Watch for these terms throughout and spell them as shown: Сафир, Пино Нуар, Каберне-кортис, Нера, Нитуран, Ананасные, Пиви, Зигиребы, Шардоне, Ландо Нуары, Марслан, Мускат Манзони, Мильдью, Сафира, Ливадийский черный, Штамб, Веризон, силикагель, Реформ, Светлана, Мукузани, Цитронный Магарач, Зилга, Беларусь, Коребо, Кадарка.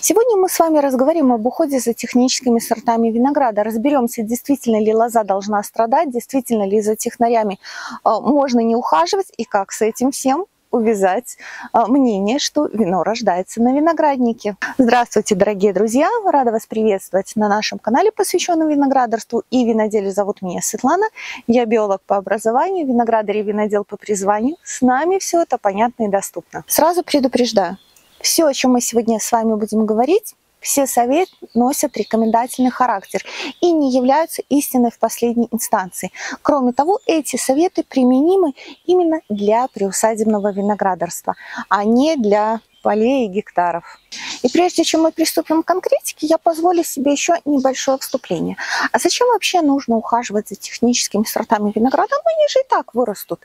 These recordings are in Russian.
Сегодня мы с вами разговариваем об уходе за техническими сортами винограда. Разберемся, действительно ли лоза должна страдать, действительно ли за технарями можно не ухаживать и как с этим всем увязать мнение, что вино рождается на винограднике. Здравствуйте, дорогие друзья! Рада вас приветствовать на нашем канале, посвященном виноградарству и виноделию. Зовут меня Светлана, я биолог по образованию, виноградарь и винодел по призванию. С нами все это понятно и доступно. Сразу предупреждаю, все, о чем мы сегодня с вами будем говорить, все советы носят рекомендательный характер и не являются истиной в последней инстанции. Кроме того, эти советы применимы именно для приусадебного виноградарства, а не для полей и гектаров. И прежде чем мы приступим к конкретике, я позволю себе еще небольшое вступление. А зачем вообще нужно ухаживать за техническими сортами винограда? Они же и так вырастут.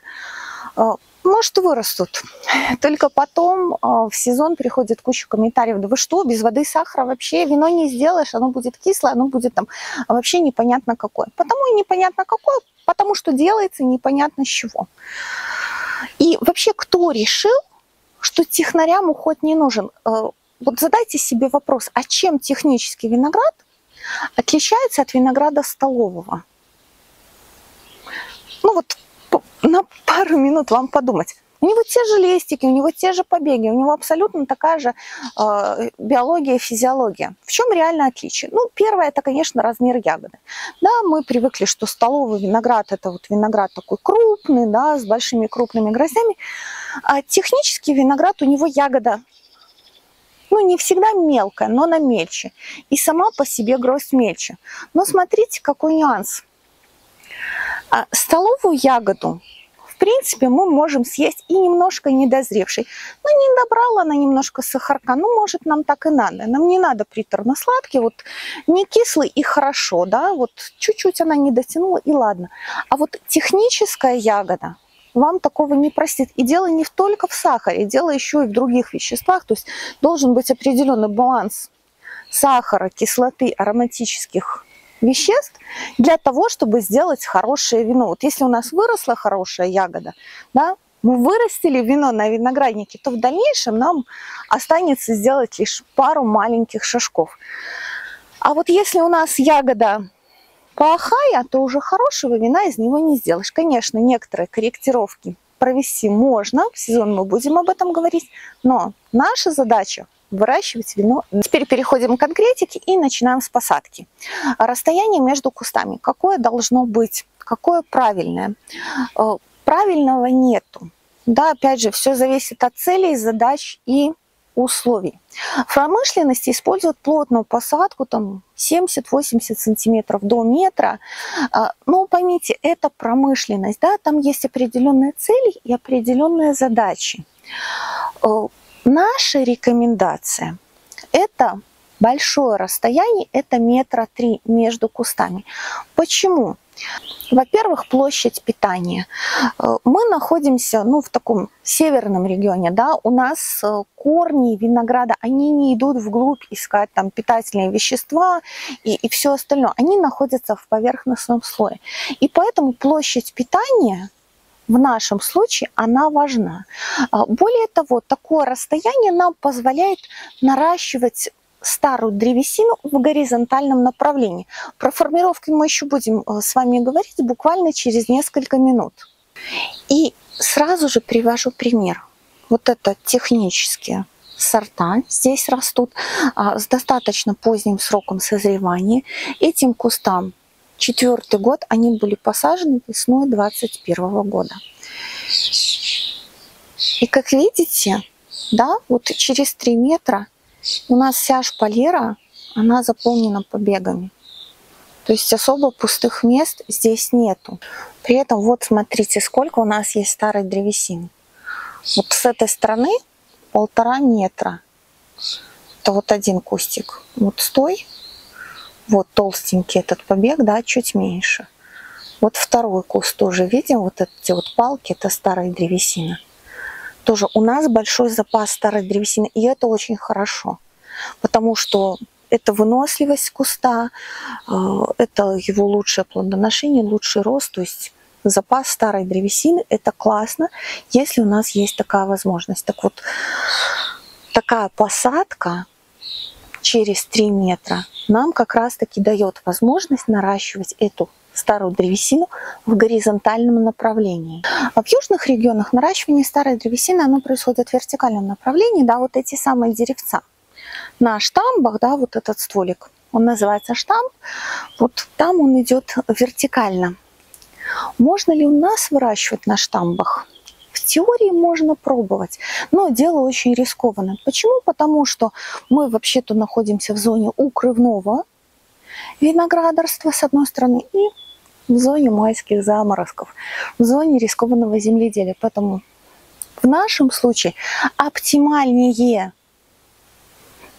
Может, вырастут. Только потом в сезон приходит куча комментариев. Да вы что, без воды и сахара вообще вино не сделаешь, оно будет кислое, оно будет там вообще непонятно какое. Потому и непонятно какое, потому что делается непонятно с чего. И вообще, кто решил, что технарям уход не нужен? Вот задайте себе вопрос, а чем технический виноград отличается от винограда столового? Ну вот, на пару минут вам подумать. У него те же листики, у него те же побеги, у него абсолютно такая же биология, физиология. В чем реальное отличие? Ну, первое, это, конечно, размер ягоды. Да, мы привыкли, что столовый виноград, это вот виноград такой крупный, да, с большими крупными гроздями. А технический виноград, у него ягода, ну, не всегда мелкая, но она мельче. И сама по себе гроздь мельче. Но смотрите, какой нюанс. Столовую ягоду, в принципе, мы можем съесть и немножко недозревшей. Ну, не добрала она немножко сахарка, ну, может, нам так и надо. Нам не надо приторно-сладкий, вот не кислый и хорошо, да, вот чуть-чуть она не дотянула и ладно. А вот техническая ягода вам такого не простит. И дело не только в сахаре, дело еще и в других веществах, то есть должен быть определенный баланс сахара, кислоты, ароматических веществ для того, чтобы сделать хорошее вино. Вот если у нас выросла хорошая ягода, да, мы вырастили вино на винограднике, то в дальнейшем нам останется сделать лишь пару маленьких шажков. А вот если у нас ягода плохая, то уже хорошего вина из него не сделаешь. Конечно, некоторые корректировки провести можно, в сезон мы будем об этом говорить, но наша задача — выращивать вино. Теперь переходим к конкретике и начинаем с посадки. Расстояние между кустами. Какое должно быть? Какое правильное? Правильного нету. Да, опять же, все зависит от целей, задач и условий. В промышленности используют плотную посадку, там 70-80 сантиметров до метра. Но поймите, это промышленность, да, там есть определенные цели и определенные задачи. Наша рекомендация – это большое расстояние, это 3 метра между кустами. Почему? Во-первых, площадь питания. Мы находимся, ну, в таком северном регионе, да, у нас корни винограда, они не идут вглубь искать там питательные вещества и все остальное. Они находятся в поверхностном слое. И поэтому площадь питания в нашем случае она важна. Более того, такое расстояние нам позволяет наращивать старую древесину в горизонтальном направлении. Про формировки мы еще будем с вами говорить буквально через несколько минут. И сразу же привожу пример. Вот это технические сорта здесь растут с достаточно поздним сроком созревания. Этим кустам 4-й год, они были посажены весной 2021 года. И как видите, да, вот через 3 метра у нас вся шпалера, она заполнена побегами. То есть особо пустых мест здесь нету. При этом вот смотрите, сколько у нас есть старой древесины. Вот с этой стороны 1,5 метра. Это вот один кустик. Вот стой. Вот толстенький этот побег, да, чуть меньше. Вот второй куст тоже видим, вот эти вот палки, это старая древесина. Тоже у нас большой запас старой древесины, и это очень хорошо, потому что это выносливость куста, это его лучшее плодоношение, лучший рост, то есть запас старой древесины, это классно, если у нас есть такая возможность. Так вот, такая посадка через 3 метра нам как раз таки дает возможность наращивать эту старую древесину в горизонтальном направлении. А в южных регионах наращивание старой древесины оно происходит в вертикальном направлении, да, вот эти самые деревца. На штамбах, да, вот этот стволик, он называется штамб, вот там он идет вертикально. Можно ли у нас выращивать на штамбах? В теории можно пробовать, но дело очень рискованно. Почему? Потому что мы вообще-то находимся в зоне укрывного виноградарства, с одной стороны, и в зоне майских заморозков, в зоне рискованного земледелия. Поэтому в нашем случае оптимальнее,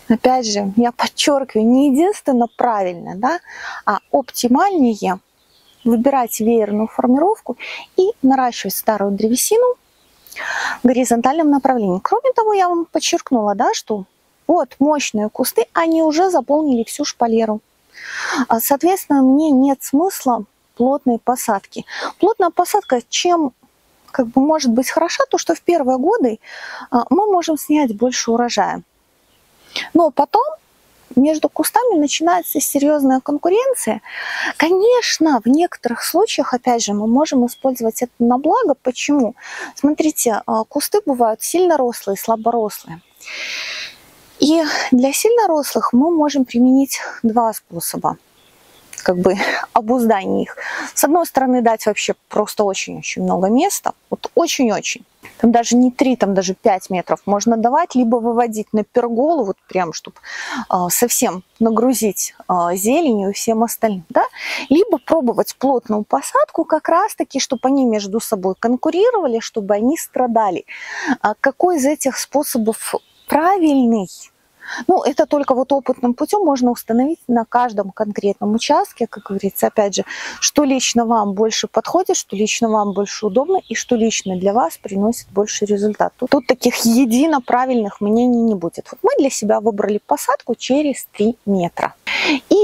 опять же, я подчеркиваю, не единственно правильно, да, а оптимальнее выбирать веерную формировку и наращивать старую древесину в горизонтальном направлении. Кроме того, я вам подчеркнула, да, что вот мощные кусты, они уже заполнили всю шпалеру. Соответственно, мне нет смысла плотной посадки. Плотная посадка чем как бы может быть хороша, то что в первые годы мы можем снять больше урожая. Но потом между кустами начинается серьезная конкуренция. Конечно, в некоторых случаях, опять же, мы можем использовать это на благо. Почему? Смотрите, кусты бывают сильнорослые, слаборослые. И для сильнорослых мы можем применить два способа, как бы обуздания их. С одной стороны, дать вообще просто очень-очень много места, вот очень-очень. Там даже не 3, там даже 5 метров можно давать, либо выводить на перголу, вот прям, чтобы совсем нагрузить зеленью и всем остальным, да? Либо пробовать плотную посадку как раз-таки, чтобы они между собой конкурировали, чтобы они страдали. Какой из этих способов правильный? Ну, это только вот опытным путем можно установить на каждом конкретном участке, как говорится, опять же, что лично вам больше подходит, что лично вам больше удобно и что лично для вас приносит больше результат. Тут таких едино правильных мнений не будет. Вот мы для себя выбрали посадку через 3 метра. И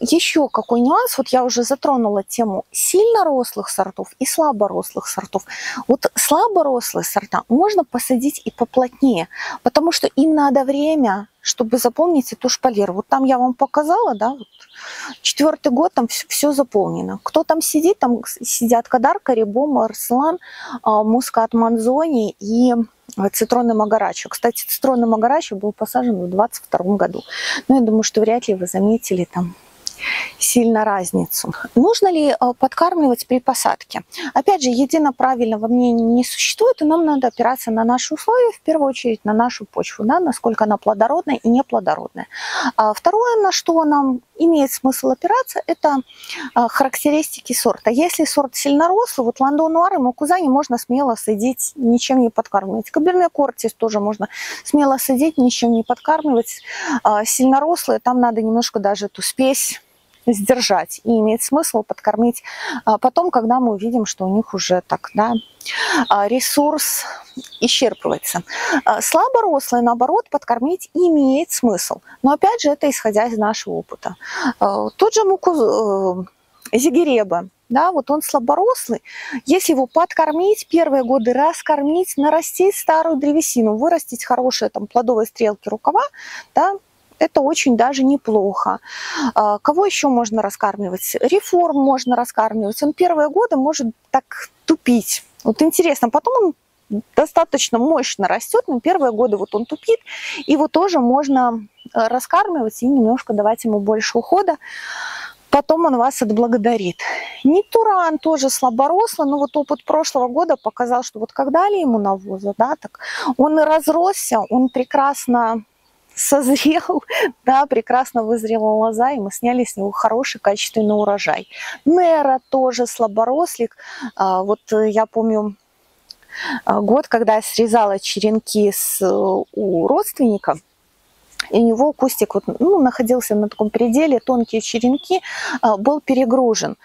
еще какой нюанс, вот я уже затронула тему сильнорослых сортов и слаборослых сортов. Вот слаборослые сорта можно посадить и поплотнее, потому что им надо время, чтобы заполнить эту шпалеру. Вот там я вам показала, да, вот, 4-й год там все заполнено. Кто там сидят Кадарка, Коребо, Марслан, Мускат Манзони и Цитронный Магарач. Кстати, Цитронный Магарач был посажен в 2022 году. Но я думаю, что вряд ли вы заметили там сильно разницу. Нужно ли подкармливать при посадке? Опять же, едино правильного мнения не существует, и нам надо опираться на наши условия, в первую очередь на нашу почву, да, насколько она плодородная и неплодородная. А второе, на что нам имеет смысл опираться, это характеристики сорта. Если сорт сильнорослый, вот Ландо Нуары, Мукузани можно смело садить, ничем не подкармливать. Каберне-кортис тоже можно смело садить, ничем не подкармливать. Сильнорослые, там надо немножко даже эту спесь сдержать, и имеет смысл подкормить потом, когда мы увидим, что у них уже так, да, ресурс исчерпывается. Слаборослые, наоборот, подкормить имеет смысл, но опять же это исходя из нашего опыта. Тот же Зигиребы, да, вот он слаборослый, если его подкормить первые годы, раскормить, нарастить старую древесину, вырастить хорошие там плодовые стрелки рукава, да, это очень даже неплохо. Кого еще можно раскармливать? Реформ можно раскармливать. Он первые годы может так тупить. Вот интересно, потом он достаточно мощно растет, но первые годы вот он тупит. Его тоже можно раскармливать и немножко давать ему больше ухода. Потом он вас отблагодарит. Нитуран тоже слаборослый, но вот опыт прошлого года показал, что вот когда ли ему навоза, да, так он и разросся, он прекрасно созрел, да, прекрасно вызрела лоза, и мы сняли с него хороший качественный урожай. Нера тоже слаборослик. Вот я помню год, когда я срезала черенки у родственника, и у него кустик вот, ну, находился на таком пределе, тонкие черенки, был перегружен.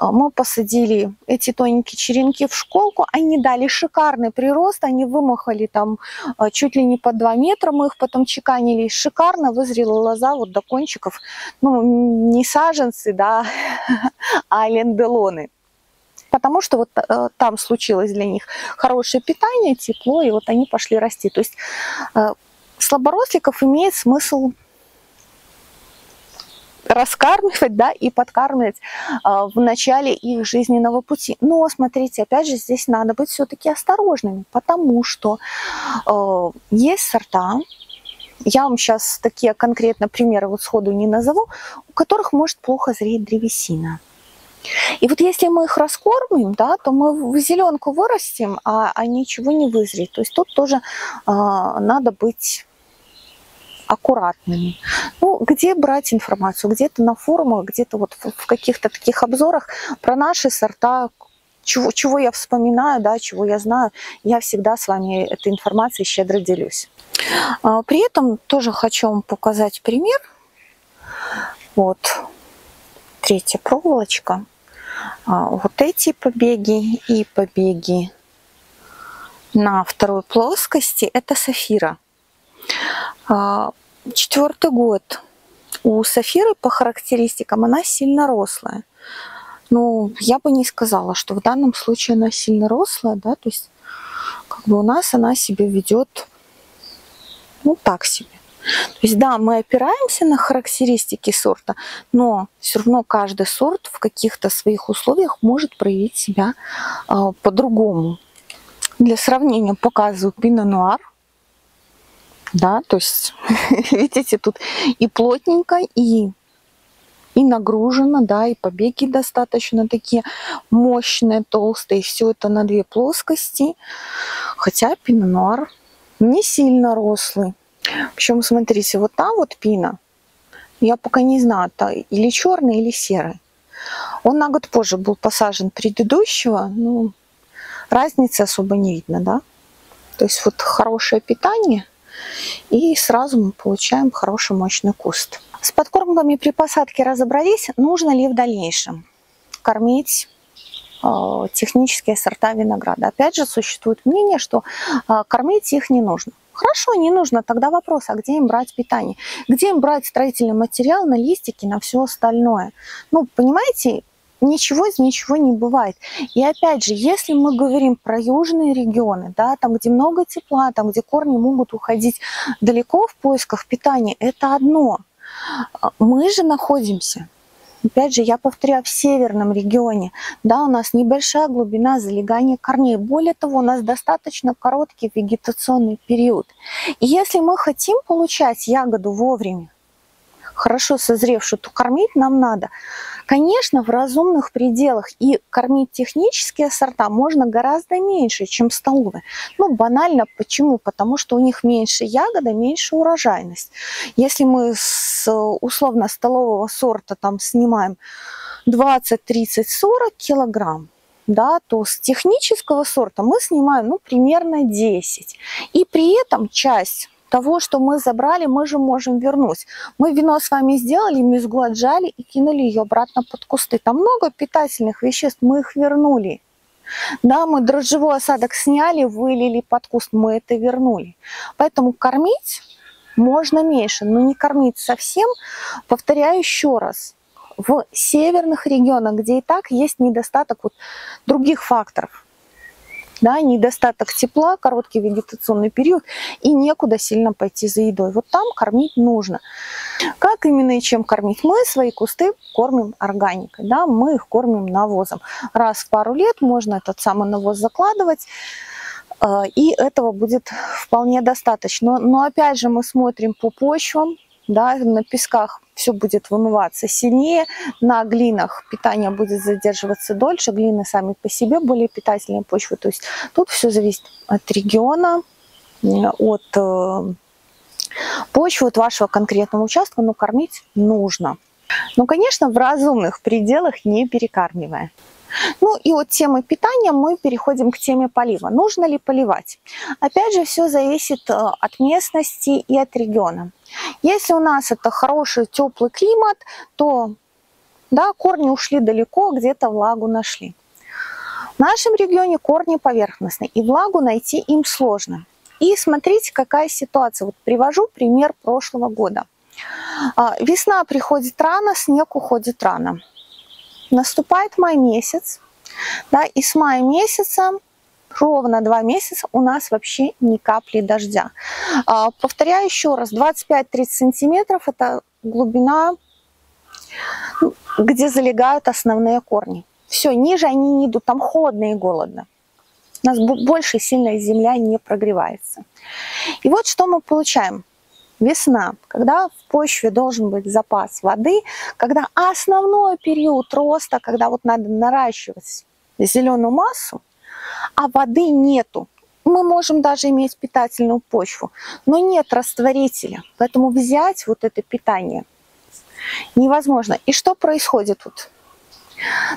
Мы посадили эти тоненькие черенки в школку, они дали шикарный прирост, они вымахали там чуть ли не по 2 метра, мы их потом чеканили, шикарно вызрела лоза вот до кончиков, ну, не саженцы, да, а ленделоны. Потому что вот там случилось для них хорошее питание, тепло, и вот они пошли расти. То есть слаборосликов имеет смысл раскармливать, да, и подкармливать в начале их жизненного пути. Но смотрите, опять же, здесь надо быть все-таки осторожными, потому что есть сорта, я вам сейчас такие конкретно примеры вот сходу не назову, у которых может плохо зреть древесина. И вот если мы их раскормим, да, то мы в зеленку вырастим, а ничего не вызреет. То есть тут тоже надо быть аккуратными. Ну, где брать информацию? Где-то на форумах, где-то вот в каких-то таких обзорах про наши сорта, чего я вспоминаю, да, чего я знаю. Я всегда с вами этой информацией щедро делюсь. При этом тоже хочу вам показать пример. Вот третья проволочка. Вот эти побеги и побеги на второй плоскости — это сафира. 4-й год у сафиры по характеристикам она сильнорослая. Ну, я бы не сказала, что в данном случае она сильнорослая, да, то есть как бы у нас она себя ведет, ну, так себе. То есть, да, мы опираемся на характеристики сорта, но все равно каждый сорт в каких-то своих условиях может проявить себя по-другому. Для сравнения показываю Пино Нуар. Да, то есть, видите, тут и плотненько, и нагружено, да, и побеги достаточно такие мощные, толстые. Все это на две плоскости. Хотя Пино Нуар не сильно рослый. Причем, смотрите, вот там вот пина, я пока не знаю, это или черный, или серый. Он на год позже был посажен предыдущего, ну, разницы особо не видно, да. То есть вот хорошее питание, и сразу мы получаем хороший мощный куст. С подкормками при посадке разобрались, нужно ли в дальнейшем кормить технические сорта винограда. Опять же, существует мнение, что кормить их не нужно. Хорошо, не нужно. Тогда вопрос, а где им брать питание? Где им брать строительный материал на листики, на все остальное? Ну, понимаете, ничего из ничего не бывает. И опять же, если мы говорим про южные регионы, да, там, где много тепла, там, где корни могут уходить далеко в поисках питания, это одно. Мы же находимся... Опять же, я повторяю, в северном регионе, да, у нас небольшая глубина залегания корней. Более того, у нас достаточно короткий вегетационный период. И если мы хотим получать ягоду вовремя, хорошо созревшую, то кормить нам надо, конечно, в разумных пределах. И кормить технические сорта можно гораздо меньше, чем столовые. Ну, банально почему? Потому что у них меньше ягода, меньше урожайность. Если мы с условно столового сорта там снимаем 20, 30, 40 килограмм, да, то с технического сорта мы снимаем, ну, примерно 10. И при этом часть того, что мы забрали, мы же можем вернуть. Мы вино с вами сделали, мезгу отжали и кинули ее обратно под кусты. Там много питательных веществ, мы их вернули. Да, мы дрожжевой осадок сняли, вылили под куст, мы это вернули. Поэтому кормить можно меньше, но не кормить совсем. Повторяю еще раз, в северных регионах, где и так есть недостаток вот других факторов. Да, недостаток тепла, короткий вегетационный период и некуда сильно пойти за едой. Вот там кормить нужно. Как именно и чем кормить? Мы свои кусты кормим органикой, да, мы их кормим навозом. Раз в пару лет можно этот самый навоз закладывать, и этого будет вполне достаточно. Но опять же мы смотрим по почвам, да, на песках все будет вымываться сильнее, на глинах питание будет задерживаться дольше, глины сами по себе более питательные почвы. То есть тут все зависит от региона, от почвы, от вашего конкретного участка, но кормить нужно. Но, конечно, в разумных пределах, не перекармливая. Ну и от темы питания мы переходим к теме полива. Нужно ли поливать? Опять же, все зависит от местности и от региона. Если у нас это хороший теплый климат, то да, корни ушли далеко, где-то влагу нашли. В нашем регионе корни поверхностные, и влагу найти им сложно. И смотрите, какая ситуация. Вот привожу пример прошлого года. Весна приходит рано, снег уходит рано. Наступает май месяц, да, и с мая месяца ровно 2 месяца у нас вообще ни капли дождя. Повторяю еще раз, 25-30 сантиметров — это глубина где залегают основные корни. Все, ниже они не идут, там холодно и голодно. У нас больше сильная земля не прогревается. И вот что мы получаем. Весна, когда в почве должен быть запас воды, когда основной период роста, когда вот надо наращивать зеленую массу, а воды нету. Мы можем даже иметь питательную почву, но нет растворителя, поэтому взять вот это питание невозможно. И что происходит тут?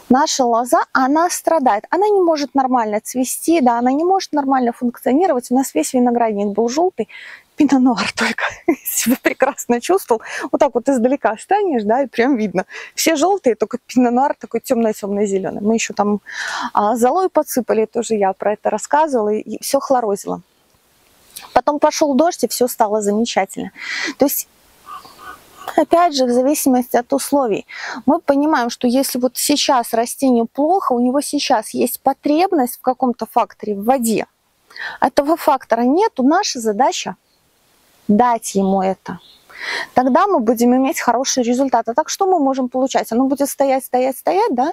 Наша лоза, она страдает, она не может нормально цвести, да, она не может нормально функционировать. У нас весь виноградник был желтый, Пино Нуар только себя прекрасно чувствовал. Вот так вот издалека станешь, да, и прям видно. Все желтые, только Пино Нуар такой темно-темно-зеленый. Мы еще там золой подсыпали, тоже я про это рассказывала, и все хлорозило. Потом пошел дождь, и все стало замечательно. То есть, опять же, в зависимости от условий. Мы понимаем, что если вот сейчас растению плохо, у него сейчас есть потребность в каком-то факторе, в воде. Этого фактора нету, наша задача дать ему это. Тогда мы будем иметь хорошие результаты. Так что мы можем получать? Оно будет стоять, стоять, стоять, да?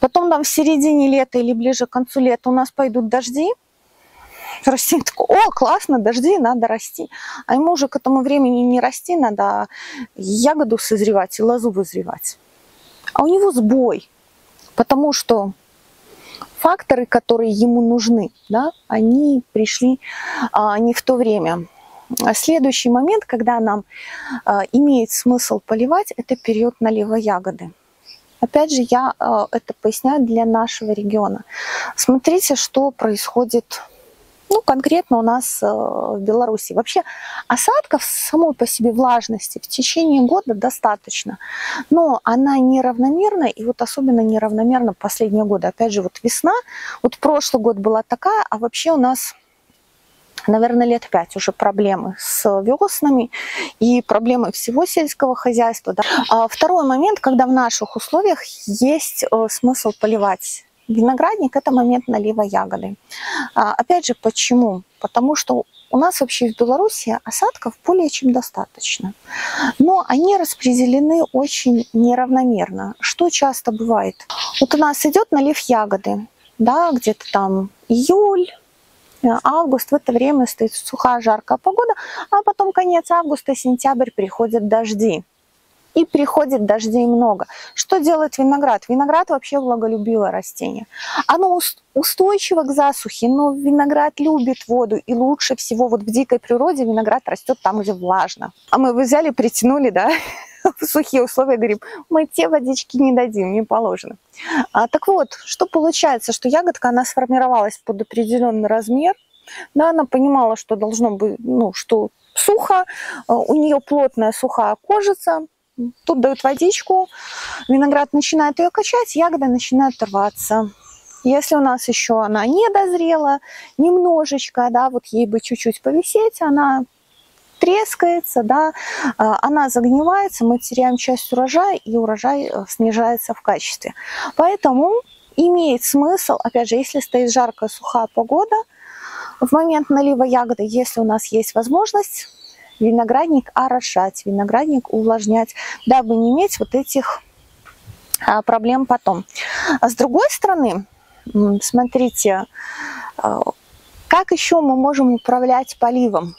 Потом там в середине лета или ближе к концу лета у нас пойдут дожди. Растение такое: о, классно, дожди, надо расти. А ему уже к этому времени не расти, надо ягоду созревать и лозу вызревать. А у него сбой, потому что факторы, которые ему нужны, да, они пришли не в то время. Следующий момент, когда нам имеет смысл поливать, это период налива ягоды. Опять же, я это поясняю для нашего региона. Смотрите, что происходит, ну, конкретно у нас в Беларуси. Вообще осадков самой по себе влажности в течение года достаточно, но она неравномерна, и вот особенно неравномерна в последние годы. Опять же, вот весна, вот прошлый год была такая, а вообще у нас... Наверное, лет 5 уже проблемы с веснами и проблемы всего сельского хозяйства. Да. Второй момент, когда в наших условиях есть смысл поливать виноградник, это момент налива ягоды. Опять же, почему? Потому что у нас вообще в Беларуси осадков более чем достаточно. Но они распределены очень неравномерно. Что часто бывает? Вот у нас идет налив ягоды, да, где-то там июль, август, в это время стоит сухая, жаркая погода, а потом конец августа, сентябрь, приходят дожди. И приходит дождей много. Что делает виноград? Виноград вообще влаголюбивое растение. Оно устойчиво к засухе, но виноград любит воду. И лучше всего вот в дикой природе виноград растет там, где влажно. А мы его взяли, притянули, да, в сухие условия, говорим, мы те водички не дадим, не положено. Так вот, что получается, что ягодка, она сформировалась под определенный размер. Да, она понимала, что должно быть, ну, что сухо, у нее плотная сухая кожица. Тут дают водичку, виноград начинает ее качать, ягода начинает рваться. Если у нас еще она не дозрела, немножечко, да, вот ей бы чуть-чуть повисеть, она трескается, да, она загнивается, мы теряем часть урожая, и урожай снижается в качестве. Поэтому имеет смысл, опять же, если стоит жаркая, сухая погода, в момент налива ягоды, если у нас есть возможность, виноградник орошать, виноградник увлажнять, дабы не иметь вот этих проблем потом. А с другой стороны, смотрите, как еще мы можем управлять поливом?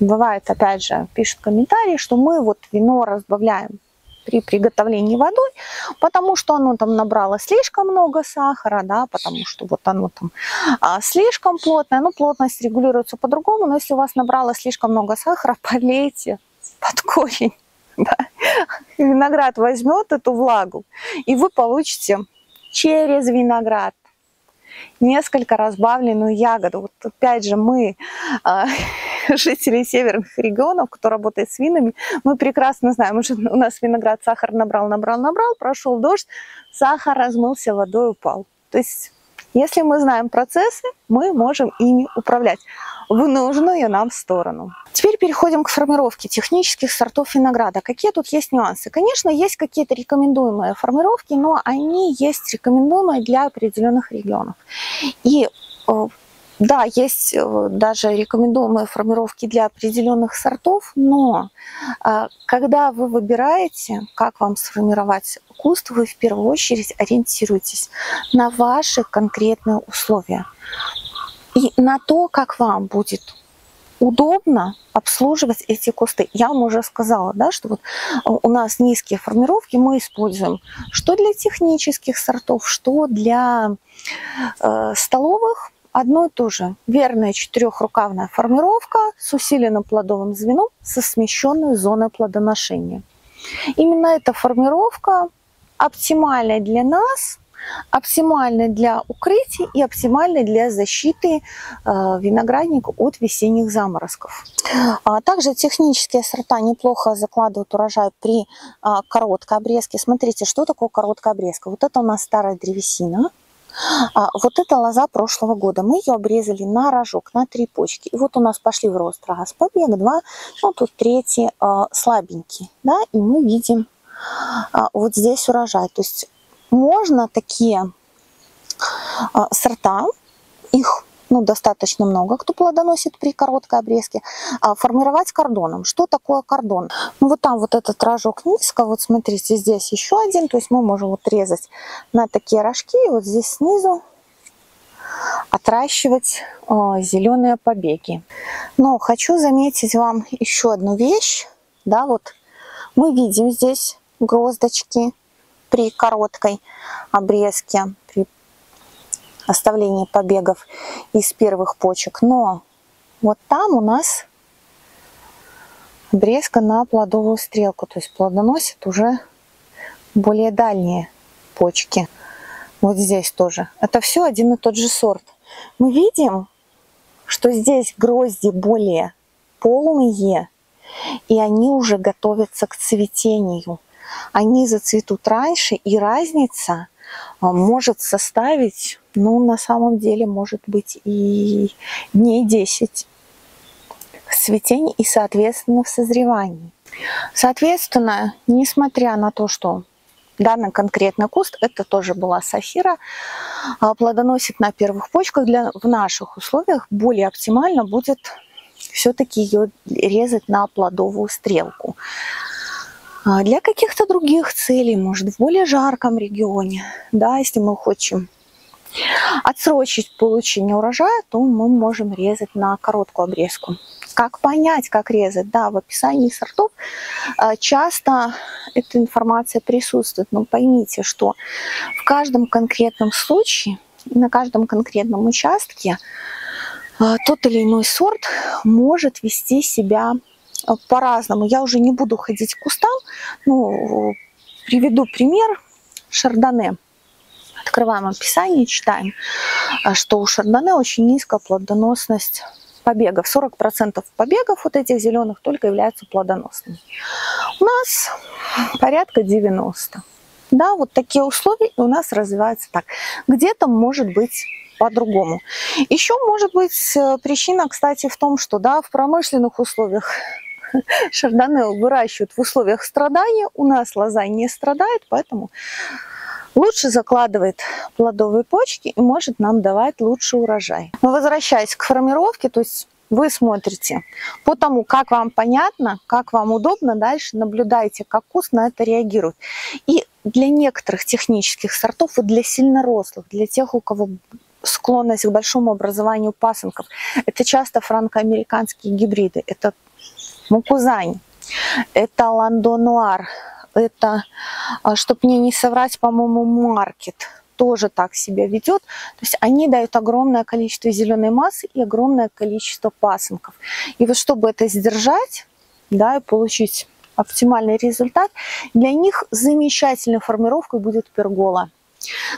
Бывает, опять же, пишут комментарии, что мы вот вино разбавляем при приготовлении водой, потому что оно там набрало слишком много сахара, да, потому что вот оно там слишком плотное, ну, плотность регулируется по-другому, но если у вас набрало слишком много сахара, полейте под корень, да. Виноград возьмет эту влагу, и вы получите через виноград несколько разбавленную ягоду. Вот опять же, мы, жители северных регионов, кто работает с винами, мы прекрасно знаем, что у нас виноград сахар набрал, прошел дождь, сахар размылся, водой упал. То есть, если мы знаем процессы, мы можем ими управлять в нужную нам сторону. Теперь переходим к формировке технических сортов винограда. Какие тут есть нюансы? Конечно, есть какие-то рекомендуемые формировки, но они есть рекомендуемые для определенных регионов. И Да, есть даже рекомендуемые формировки для определенных сортов, но когда вы выбираете, как вам сформировать куст, вы в первую очередь ориентируетесь на ваши конкретные условия и на то, как вам будет удобно обслуживать эти кусты. Я вам уже сказала, да, что вот у нас низкие формировки мы используем что для технических сортов, что для столовых. Одно и то же. Верная четырехрукавная формировка с усиленным плодовым звеном, со смещенной зоной плодоношения. Именно эта формировка оптимальная для нас, оптимальная для укрытий и оптимальная для защиты виноградника от весенних заморозков. Также технические сорта неплохо закладывают урожай при короткой обрезке. Смотрите, что такое короткая обрезка. Вот это у нас старая древесина. Вот это лоза прошлого года. Мы ее обрезали на рожок, на 3 почки. И вот у нас пошли в рост раз, побег, 2, ну тут 3 слабенький. Да? И мы видим вот здесь урожай. То есть можно такие сорта, их достаточно много, кто плодоносит при короткой обрезке, формировать кордоном. Что такое кордон? Вот там вот этот рожок низко, вот смотрите, здесь еще один, то есть мы можем вот резать на такие рожки, и вот здесь снизу отращивать зеленые побеги. Но хочу заметить вам еще одну вещь, да, вот мы видим здесь гроздочки при короткой обрезке, при оставление побегов из первых почек, но вот там у нас обрезка на плодовую стрелку, то есть плодоносят уже более дальние почки. Вот здесь тоже. Это все один и тот же сорт. Мы видим, что здесь грозди более полные, и они уже готовятся к цветению. Они зацветут раньше, и разница может составить, на самом деле, может быть и дней 10 в цветении и, соответственно, в созревании. Соответственно, несмотря на то, что данный конкретный куст, это тоже была Сафира, плодоносит на первых почках, в наших условиях более оптимально будет все-таки ее резать на плодовую стрелку. Для каких-то других целей, может, в более жарком регионе, да, если мы хотим отсрочить получение урожая, то мы можем резать на короткую обрезку. Как понять, как резать? Да, в описании сортов часто эта информация присутствует, но поймите, что в каждом конкретном случае, на каждом конкретном участке тот или иной сорт может вести себя по-разному. Я уже не буду ходить к кустам, приведу пример шардоне. Открываем описание, читаем, что у шардоне очень низкая плодоносность побегов. 40% побегов вот этих зеленых только являются плодоносными. У нас порядка 90. Да, вот такие условия у нас развиваются так. Где-то может быть по-другому. Еще может быть причина, кстати, в том, что в промышленных условиях шардоне выращивают в условиях страдания. У нас лоза не страдает, поэтому лучше закладывает плодовые почки и может нам давать лучший урожай. Но возвращаясь к формировке, то есть вы смотрите по тому, как вам понятно, как вам удобно, дальше наблюдайте, как куст на это реагирует. И для некоторых технических сортов, и для сильнорослых, для тех, у кого склонность к большому образованию пасынков, это часто франко-американские гибриды, это мукузани, это ландо нуар, это, чтобы мне не соврать, по-моему, маркет тоже так себя ведет. То есть они дают огромное количество зеленой массы и огромное количество пасынков. И вот чтобы это сдержать, да, и получить оптимальный результат, для них замечательной формировкой будет пергола.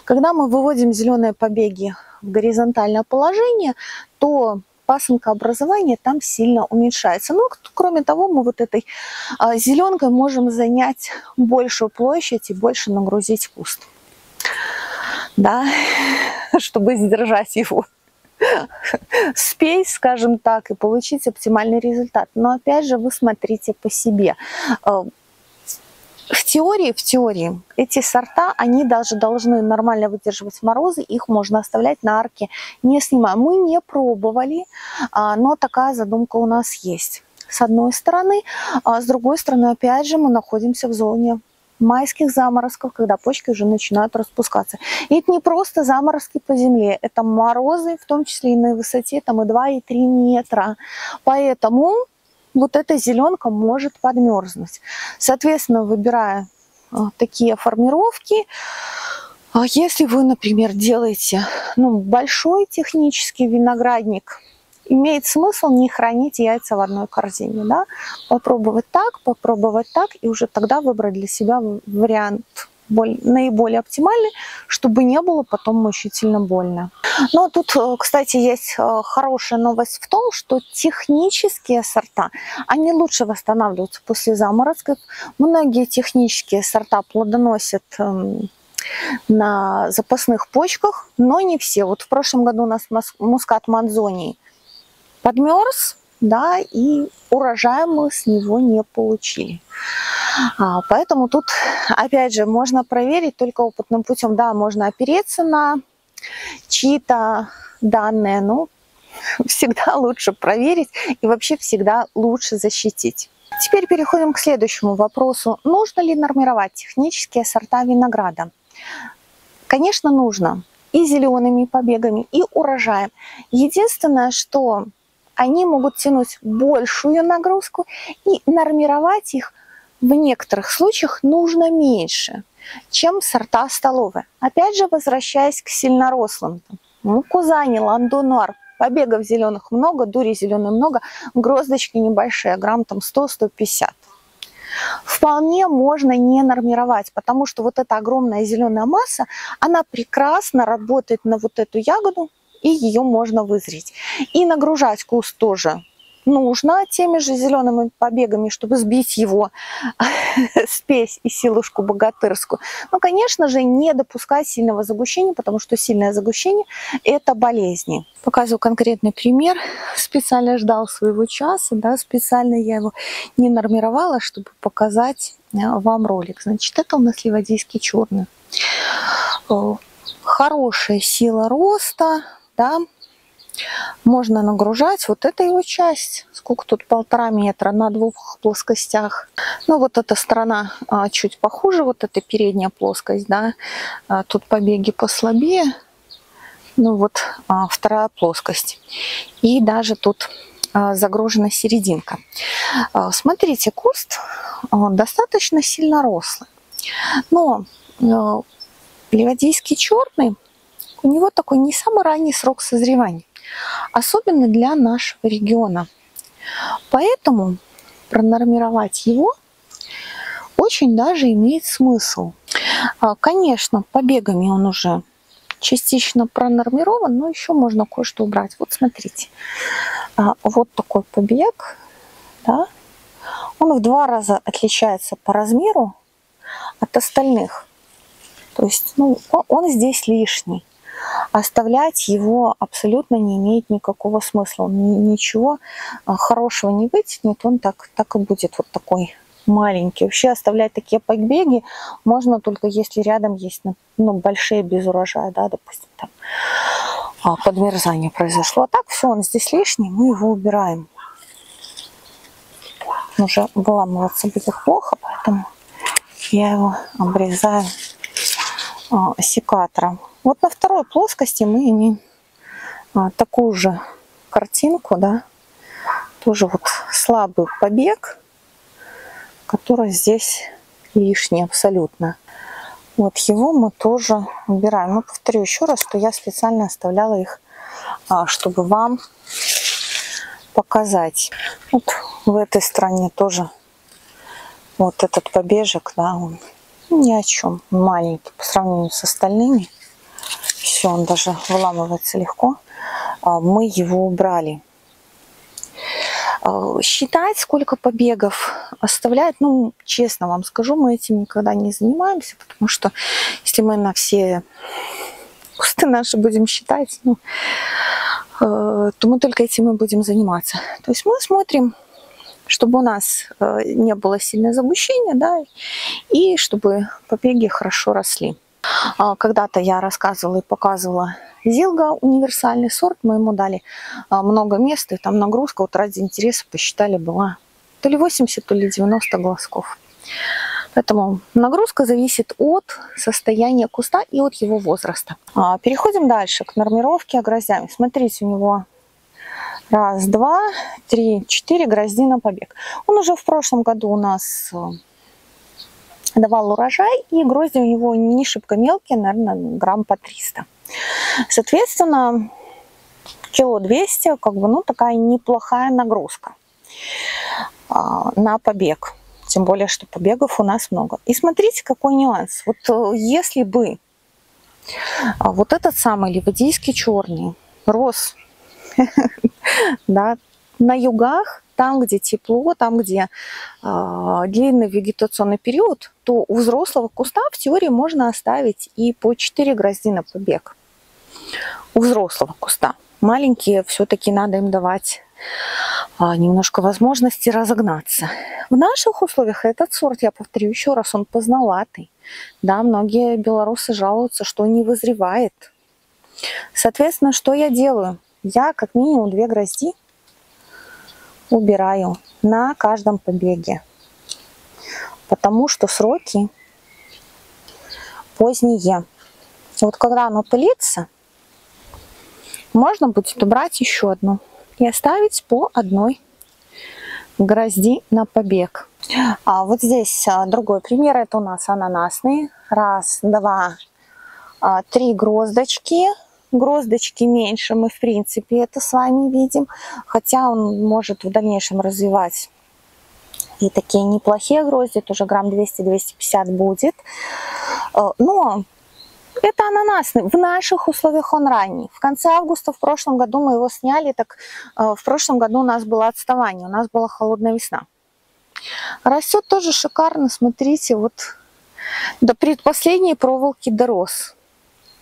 Когда мы выводим зеленые побеги в горизонтальное положение, то пасынкообразование там сильно уменьшается. Ну, кроме того, мы вот этой зеленкой можем занять большую площадь и больше нагрузить куст, да, чтобы сдержать его спесь, скажем так, и получить оптимальный результат. Но опять же, вы смотрите по себе. В теории, эти сорта, они даже должны нормально выдерживать морозы, их можно оставлять на арке, не снимая. Мы не пробовали, но такая задумка у нас есть. С одной стороны, а с другой стороны, опять же, мы находимся в зоне майских заморозков, когда почки уже начинают распускаться. И это не просто заморозки по земле, это морозы, в том числе и на высоте там и 2, и 3 метра. Поэтому вот эта зеленка может подмерзнуть. Соответственно, выбирая такие формировки, если вы, например, делаете большой технический виноградник, имеет смысл не хранить яйца в одной корзине. Да? Попробовать так, и уже тогда выбрать для себя вариант наиболее оптимальный, чтобы не было потом мучительно больно. Но тут, кстати, есть хорошая новость в том, что технические сорта, они лучше восстанавливаются после заморозков. Многие технические сорта плодоносят на запасных почках, но не все. Вот в прошлом году у нас мускат Манзони подмерз, да, и урожая мы с него не получили. Поэтому тут, опять же, можно проверить только опытным путем. Да, можно опереться на чьи-то данные, но всегда лучше проверить и вообще всегда лучше защитить. Теперь переходим к следующему вопросу. Нужно ли нормировать технические сорта винограда? Конечно, нужно. И зелеными побегами, и урожаем. Единственное, что они могут тянуть большую нагрузку, и нормировать их в некоторых случаях нужно меньше, чем сорта столовые. Опять же, возвращаясь к сильнорослым. Мукузани, Ландо Нуар. Побегов зеленых много, дури зеленой много, гроздочки небольшие, грамм там 100-150. Вполне можно не нормировать, потому что вот эта огромная зеленая масса, она прекрасно работает на вот эту ягоду, и ее можно вызреть. И нагружать куст тоже нужно теми же зелеными побегами, чтобы сбить его спесь и силушку богатырскую. Но, конечно же, не допускать сильного загущения, потому что сильное загущение – это болезни. Показываю конкретный пример. Специально ждал своего часа, да, специально я его не нормировала, чтобы показать вам ролик. Значит, это у нас ливадийский черный. Хорошая сила роста, да. Можно нагружать, вот это его часть, сколько тут, 1,5 метра на двух плоскостях. Ну вот эта сторона чуть похуже, вот эта передняя плоскость, да, тут побеги послабее, ну вот вторая плоскость. И даже тут загружена серединка. Смотрите, куст достаточно сильно рослый, но ливадийский черный, у него такой не самый ранний срок созревания, особенно для нашего региона. Поэтому пронормировать его очень даже имеет смысл. Конечно, побегами он уже частично пронормирован, но еще можно кое-что убрать. Вот смотрите, вот такой побег, да? Он в 2 раза отличается по размеру от остальных. То есть он здесь лишний. Оставлять его абсолютно не имеет никакого смысла. Он ничего хорошего не вытянет, он так и будет вот такой маленький. Вообще оставлять такие побеги можно только если рядом есть большие без урожая, да, допустим, там подмерзание произошло. А так все, он здесь лишний, мы его убираем. Уже выламываться будет плохо, поэтому я его обрезаю секатором. Вот на второй плоскости мы имеем такую же картинку, да, тоже вот слабый побег, который здесь лишний абсолютно. Вот его мы тоже убираем. Но повторю еще раз, что я специально оставляла их, чтобы вам показать. Вот в этой стороне тоже вот этот побежек, да, он ни о чем, маленький по сравнению с остальными. Все, он даже выламывается легко. Мы его убрали. Считать, сколько побегов оставляет, честно вам скажу, мы этим никогда не занимаемся, потому что если мы на все кусты наши будем считать, то мы только этим и будем заниматься. То есть мы смотрим чтобы у нас не было сильное загущения, да, и чтобы побеги хорошо росли. Когда-то я рассказывала и показывала Зилга, универсальный сорт. Мы ему дали много места, и там нагрузка, вот ради интереса посчитали, была то ли 80, то ли 90 глазков. Поэтому нагрузка зависит от состояния куста и от его возраста. Переходим дальше к нормировке гроздями. Смотрите, у него 1, 2, 3, 4 грозди на побег. Он уже в прошлом году у нас давал урожай, и грозди у него не шибко мелкие, наверное, грамм по 300. Соответственно, кило 200, как бы, ну, такая неплохая нагрузка на побег. Тем более, что побегов у нас много. И смотрите, какой нюанс. Вот если бы вот этот самый ливадийский черный рос на югах, там, где тепло, там, где длинный вегетационный период, то у взрослого куста в теории можно оставить и по 4 грозди на побег. У взрослого куста. Маленькие все-таки надо им давать немножко возможности разогнаться. В наших условиях этот сорт, я повторю еще раз, он поздноватый. Да, многие белорусы жалуются, что не вызревает. Соответственно, что я делаю? Я как минимум 2 грозди убираю на каждом побеге, потому что сроки поздние. Вот когда оно пылится, можно будет убрать еще одну и оставить по 1 грозди на побег. А вот здесь другой пример. Это у нас ананасные. 1, 2, 3 гроздочки. Гроздочки меньше мы, в принципе, это с вами видим. Хотя он может в дальнейшем развивать и такие неплохие грозди. Тоже грамм 200-250 будет. Но это ананасный. В наших условиях он ранний. В конце августа в прошлом году мы его сняли. Так в прошлом году у нас было отставание. У нас была холодная весна. Растет тоже шикарно. Смотрите, вот до предпоследней проволоки дорос.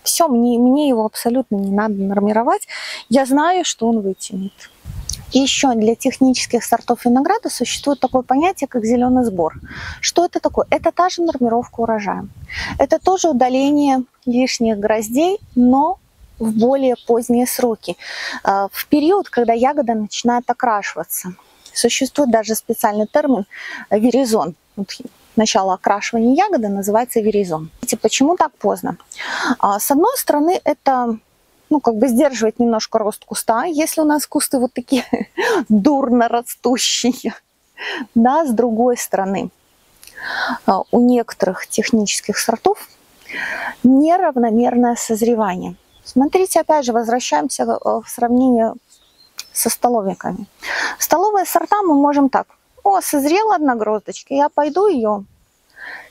Все, мне его абсолютно не надо нормировать. Я знаю, что он вытянет. И еще для технических сортов винограда существует такое понятие, как зеленый сбор. Что это такое? Это та же нормировка урожая. Это тоже удаление лишних гроздей, но в более поздние сроки. В период, когда ягода начинает окрашиваться. Существует даже специальный термин веризон. Начало окрашивания ягоды называется веризон. Почему так поздно? С одной стороны, это, ну, как бы сдерживает немножко рост куста, если у нас кусты вот такие дурно растущие. Да, с другой стороны, у некоторых технических сортов неравномерное созревание. Смотрите, опять же, возвращаемся в сравнение со столовиками. Столовые сорта мы можем так: о, созрела одна гроздочка, я пойду ее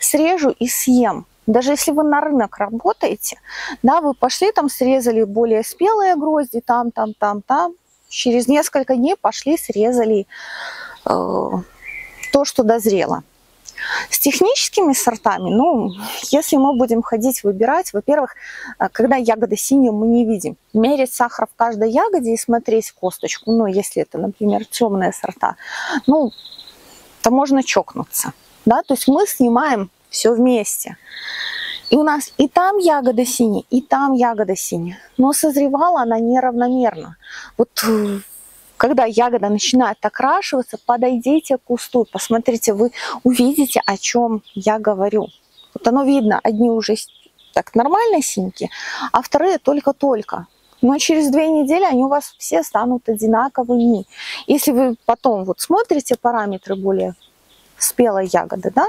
срежу и съем. Даже если вы на рынок работаете, да, вы пошли там, срезали более спелые грозди, там. Через несколько дней пошли, срезали то, что дозрело. С техническими сортами, ну, если мы будем ходить выбирать, во-первых, когда ягода синяя, мы не видим. Мерить сахар в каждой ягоде и смотреть косточку, ну, если это, например, темные сорта, ну, то можно чокнуться, да, то есть мы снимаем все вместе. И у нас и там ягода синяя, и там ягода синяя, но созревала она неравномерно. Вот когда ягода начинает окрашиваться, подойдите к кусту, посмотрите, вы увидите, о чем я говорю. Вот оно видно, одни уже так нормально синенькие, а вторые только-только. Но через 2 недели они у вас все станут одинаковыми. Если вы потом вот смотрите параметры более спелой ягоды, да,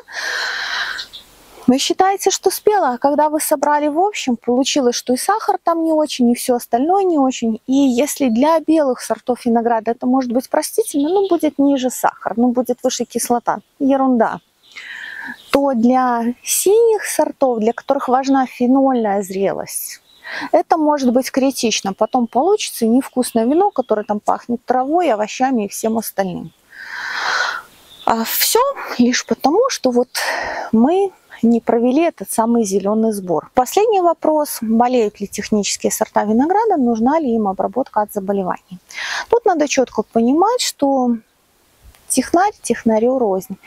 вы считаете, что спела, а когда вы собрали в общем, получилось, что и сахар там не очень, и все остальное не очень. И если для белых сортов винограда это может быть простительно, ну, будет ниже сахар, ну, будет выше кислота, ерунда, то для синих сортов, для которых важна фенольная зрелость, это может быть критично. Потом получится невкусное вино, которое там пахнет травой, овощами и всем остальным. А все лишь потому, что вот мы не провели этот самый зеленый сбор. Последний вопрос. Болеют ли технические сорта винограда? Нужна ли им обработка от заболеваний? Тут надо четко понимать, что технарь, технарю рознь.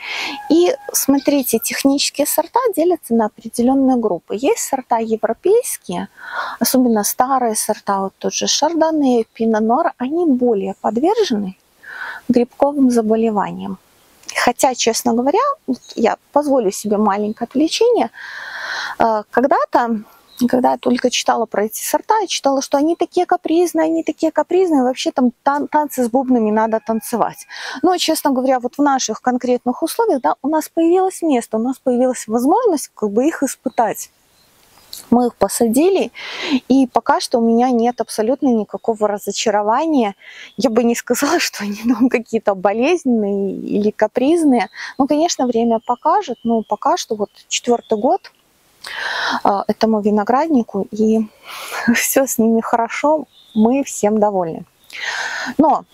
И смотрите, технические сорта делятся на определенные группы. Есть сорта европейские, особенно старые сорта, вот тот же Шардоне, Пино Нуар, они более подвержены грибковым заболеваниям. Хотя, честно говоря, я позволю себе маленькое отвлечение, когда-то, когда я только читала про эти сорта, я читала, что они такие капризные, вообще там танцы с бубнами надо танцевать. Но, честно говоря, вот в наших конкретных условиях, да, у нас появилось место, у нас появилась возможность как бы их испытать. Мы их посадили, и пока что у меня нет абсолютно никакого разочарования. Я бы не сказала, что они там какие-то болезненные или капризные. Ну, конечно, время покажет, но пока что вот 4-й год этому винограднику, и все с ними хорошо, мы всем довольны. Но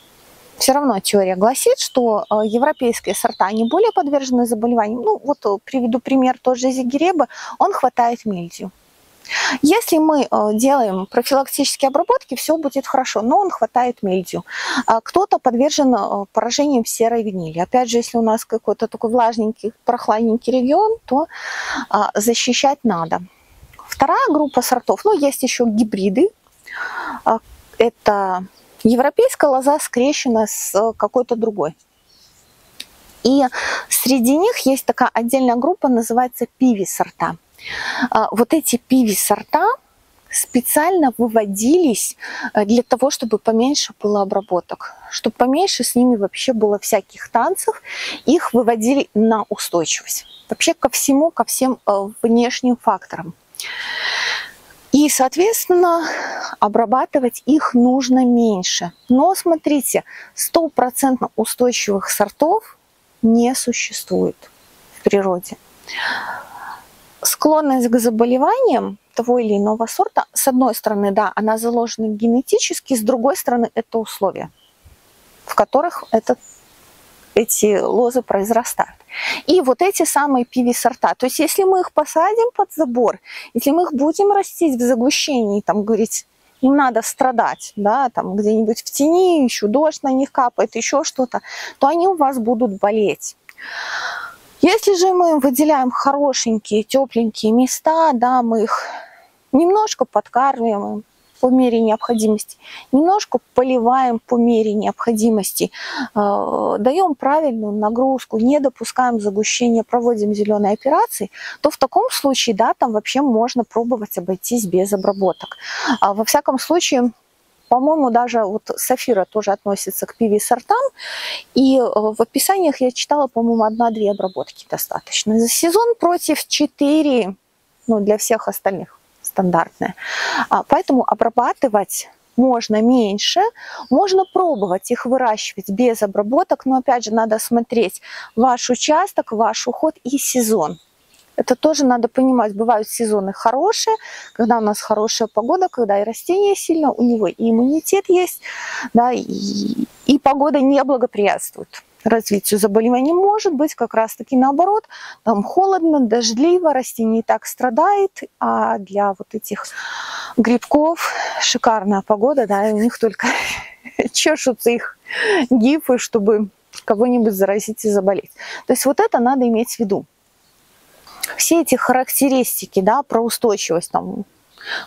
все равно теория гласит, что европейские сорта, они более подвержены заболеваниям. Ну, вот приведу пример тот же Зигиребы, он хватает мильдью. Если мы делаем профилактические обработки, все будет хорошо, но он хватает мильдью. Кто-то подвержен поражениям серой гнили. Опять же, если у нас какой-то такой влажненький, прохладненький регион, то защищать надо. Вторая группа сортов, ну, есть еще гибриды. Это европейская лоза, скрещена с какой-то другой. И среди них есть такая отдельная группа, называется пиви-сорта. Вот эти пиви-сорта специально выводились для того, чтобы поменьше было обработок, чтобы поменьше с ними вообще было всяких танцев, их выводили на устойчивость вообще ко всему, ко всем внешним факторам. И, соответственно, обрабатывать их нужно меньше. Но смотрите, 100% устойчивых сортов не существует в природе. Склонность к заболеваниям того или иного сорта, с одной стороны, да, она заложена генетически, с другой стороны, это условия, в которых эти лозы произрастают. И вот эти самые пиви-сорта, то есть если мы их посадим под забор, если мы их будем растить в загущении, там, говорить, им надо страдать, да, там где-нибудь в тени, еще дождь на них капает, еще что-то, то они у вас будут болеть. Если же мы выделяем хорошенькие, тепленькие места, да, мы их немножко подкармливаем по мере необходимости, немножко поливаем по мере необходимости, даем правильную нагрузку, не допускаем загущения, проводим зеленые операции, то в таком случае, да, там вообще можно пробовать обойтись без обработок. Во всяком случае, по-моему, даже вот Сафира тоже относится к пиви-сортам. И в описаниях я читала, по-моему, 1-2 обработки достаточно. За сезон против 4, ну, для всех остальных стандартная. Поэтому обрабатывать можно меньше. Можно пробовать их выращивать без обработок. Но, опять же, надо смотреть ваш участок, ваш уход и сезон. Это тоже надо понимать. Бывают сезоны хорошие, когда у нас хорошая погода, когда и растение сильно, у него и иммунитет есть, да, и погода не благоприятствует развитию заболеваний. Может быть, как раз-таки наоборот, там холодно, дождливо, растение и так страдает, а для вот этих грибков шикарная погода, да, и у них только чешутся их гифы, чтобы кого-нибудь заразить и заболеть. То есть вот это надо иметь в виду. Все эти характеристики, да, про устойчивость, там,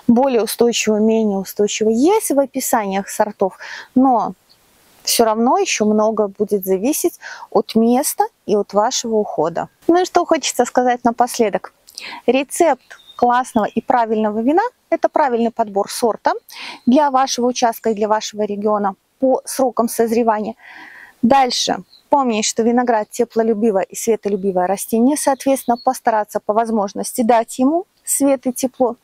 более устойчивую, менее устойчивую, есть в описаниях сортов, но все равно еще много будет зависеть от места и от вашего ухода. Ну и что хочется сказать напоследок. Рецепт классного и правильного вина – это правильный подбор сорта для вашего участка и для вашего региона по срокам созревания. Дальше. Помнить, что виноград теплолюбивое и светолюбивое растение, соответственно, постараться по возможности дать ему свет и тепло,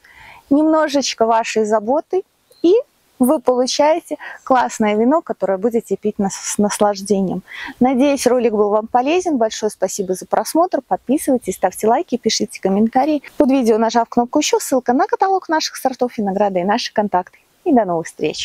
немножечко вашей заботы, и вы получаете классное вино, которое будете пить с наслаждением. Надеюсь, ролик был вам полезен. Большое спасибо за просмотр. Подписывайтесь, ставьте лайки, пишите комментарии. Под видео, нажав кнопку «Еще», ссылка на каталог наших сортов винограда и наши контакты. И до новых встреч!